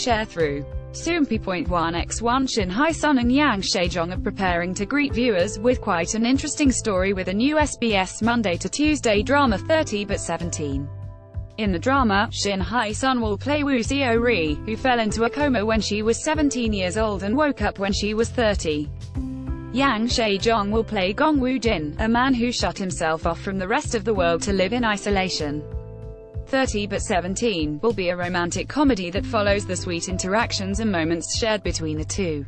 share through Soompi.1x1. Shin Hye Sun and Yang Se Jong are preparing to greet viewers with quite an interesting story with a new SBS Monday to Tuesday drama 30 But 17. In the drama, Shin Hye Sun will play Woo Seo Ri, who fell into a coma when she was 17 years old and woke up when she was 30. Yang Se Jong will play Gong Woo Jin, a man who shut himself off from the rest of the world to live in isolation. 30 But 17 will be a romantic comedy that follows the sweet interactions and moments shared between the two.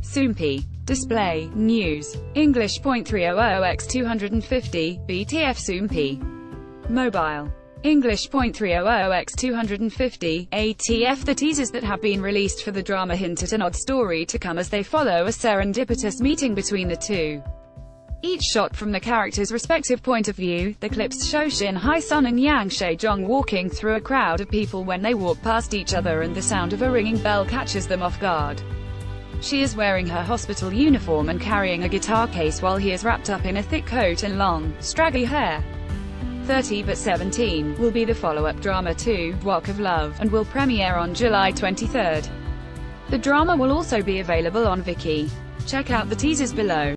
Soompi. Display, News, English.300x250, BTF Soompi. Mobile. English.300x250, ATF. The teasers that have been released for the drama hint at an odd story to come as they follow a serendipitous meeting between the two. Each shot from the characters' respective point of view, the clips show Shin Hye Sun and Yang Se Jong walking through a crowd of people when they walk past each other and the sound of a ringing bell catches them off guard. She is wearing her hospital uniform and carrying a guitar case while he is wrapped up in a thick coat and long, straggly hair. 30 But 17 will be the follow-up drama to Walk of Love, and will premiere on July 23. The drama will also be available on Viki. Check out the teasers below.